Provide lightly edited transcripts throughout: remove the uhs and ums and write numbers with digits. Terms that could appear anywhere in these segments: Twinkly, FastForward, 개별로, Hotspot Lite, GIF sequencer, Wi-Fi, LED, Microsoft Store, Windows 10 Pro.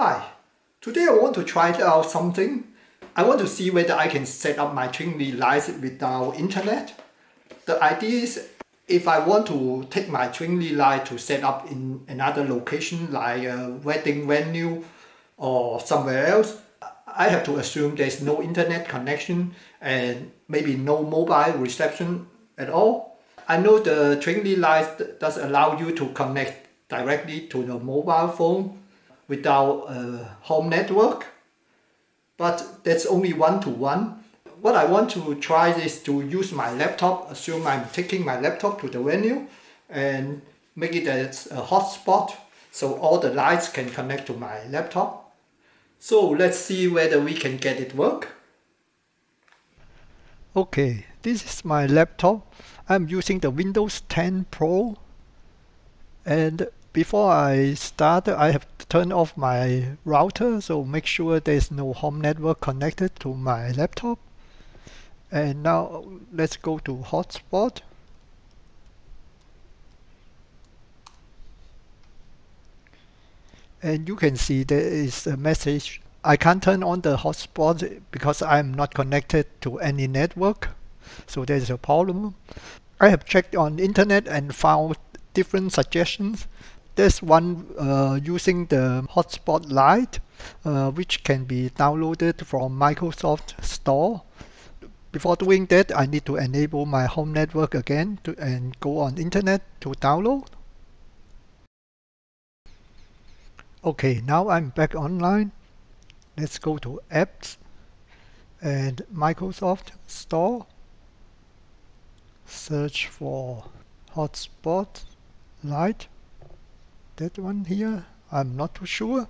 Hi, today I want to try out something. I want to see whether I can set up my Twinkly lights without internet. The idea is, if I want to take my Twinkly light to set up in another location like a wedding venue or somewhere else, I have to assume there's no internet connection and maybe no mobile reception at all. I know the Twinkly light does allow you to connect directly to your mobile phone without a home network, but that's only one-to-one. What I want to try is to use my laptop, assume I'm taking my laptop to the venue and make it as a hotspot so all the lights can connect to my laptop. So let's see whether we can get it work. Okay, this is my laptop. I'm using the Windows 10 Pro. And before I start, I have to turn off my router, so make sure there's no home network connected to my laptop. And now let's go to hotspot. And you can see there is a message. I can't turn on the hotspot because I'm not connected to any network. So there's a problem. I have checked on internet and found different suggestions. There's one using the Hotspot Lite, which can be downloaded from Microsoft Store. Before doing that, I need to enable my home network again and go on internet to download. Okay, now I'm back online. Let's go to Apps and Microsoft Store. Search for Hotspot Lite. That one here, I'm not too sure.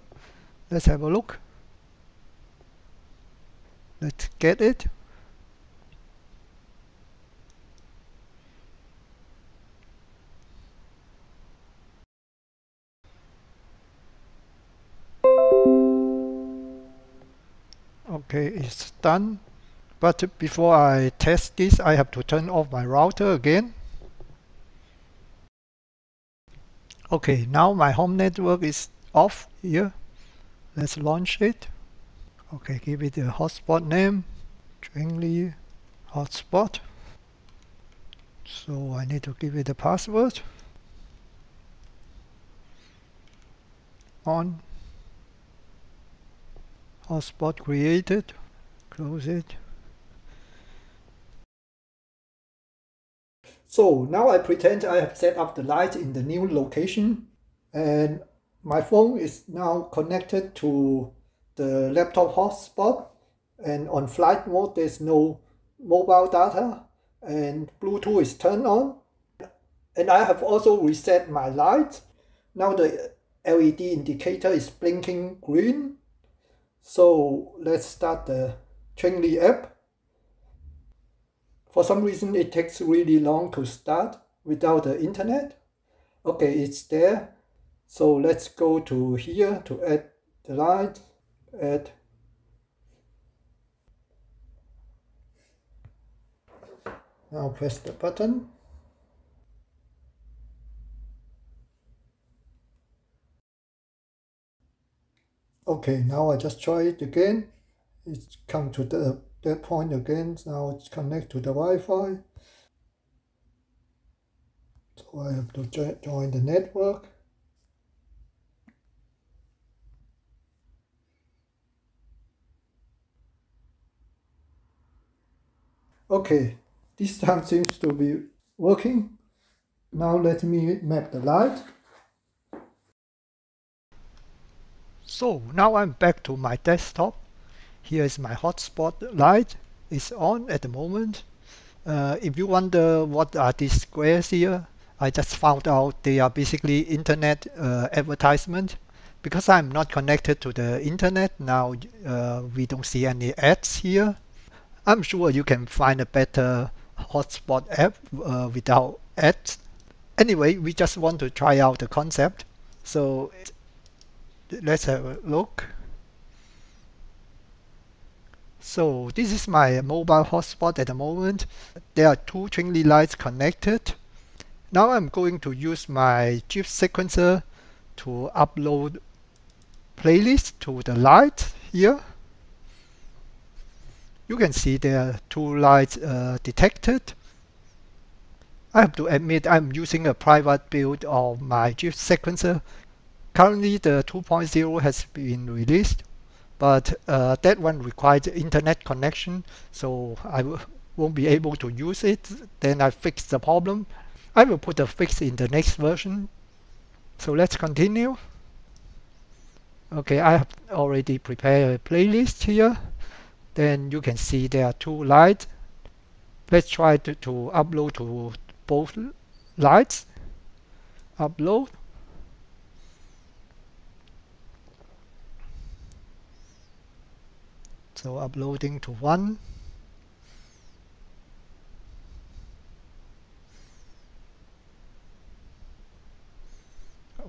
Let's have a look. Let's get it. Okay, it's done. But before I test this, I have to turn off my router again. Okay, now my home network is off here. Let's launch it. Okay, give it a hotspot name, Twinkly hotspot. So I need to give it a password. On. Hotspot created. Close it. So now I pretend I have set up the light in the new location and my phone is now connected to the laptop hotspot, and on flight mode there's no mobile data and Bluetooth is turned on, and I have also reset my light. Now the LED indicator is blinking green. So let's start the Twinkly app. For some reason it takes really long to start without the internet. Okay, it's there. So let's go to here to add the light. Add. Now press the button. Okay, now I just try it again. It's come to that point again. Now it's connected to the Wi-Fi. So I have to join the network. Okay, this time seems to be working. Now let me map the light. So now I'm back to my desktop. Here is my hotspot light. It's on at the moment. If you wonder what are these squares here, I just found out they are basically internet advertisement. Because I'm not connected to the internet now, we don't see any ads here. I'm sure you can find a better hotspot app without ads. Anyway, we just want to try out the concept. So let's have a look. So this is my mobile hotspot at the moment. There are two Twinkly lights connected. Now I'm going to use my GIF sequencer to upload playlist to the light here. You can see there are two lights detected. I have to admit I'm using a private build of my GIF sequencer. Currently the 2.0 has been released, but that one requires internet connection, so I won't be able to use it. Then I fixed the problem. I will put a fix in the next version. So let's continue. Okay, I have already prepared a playlist here. Then you can see there are two lights. Let's try to upload to both lights. Upload. So uploading to one.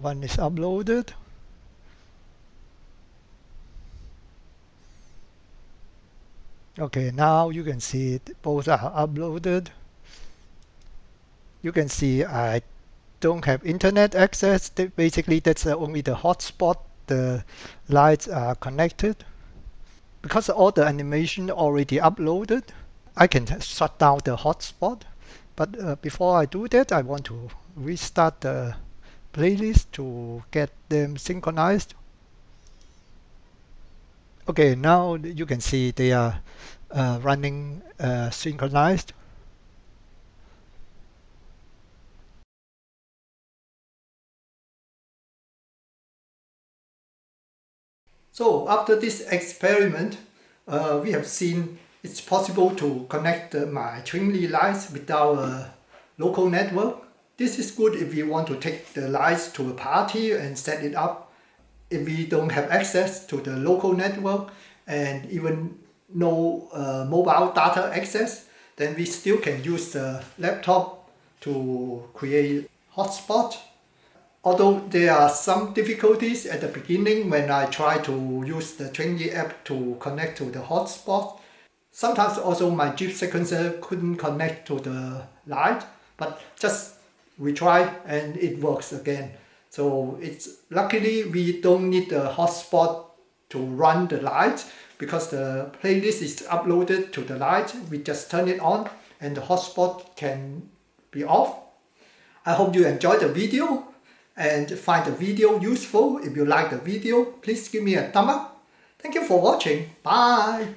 One is uploaded. Okay, now you can see it, both are uploaded. You can see I don't have internet access. Basically, that's only the hotspot. The lights are connected. Because all the animation already uploaded, I can shut down the hotspot. But before I do that, I want to restart the playlist to get them synchronized. Okay, now you can see they are running synchronized. So after this experiment, we have seen it's possible to connect my Twinkly lights without a local network. This is good if you want to take the lights to a party and set it up. If we don't have access to the local network and even no mobile data access, then we still can use the laptop to create hotspot. Although there are some difficulties at the beginning when I try to use the Twinkly app to connect to the hotspot. Sometimes also my GIF sequencer couldn't connect to the light, but just retry and it works again. So it's luckily we don't need the hotspot to run the light because the playlist is uploaded to the light. We just turn it on and the hotspot can be off. I hope you enjoyed the video and find the video useful. If you like the video, please give me a thumb up. Thank you for watching. Bye.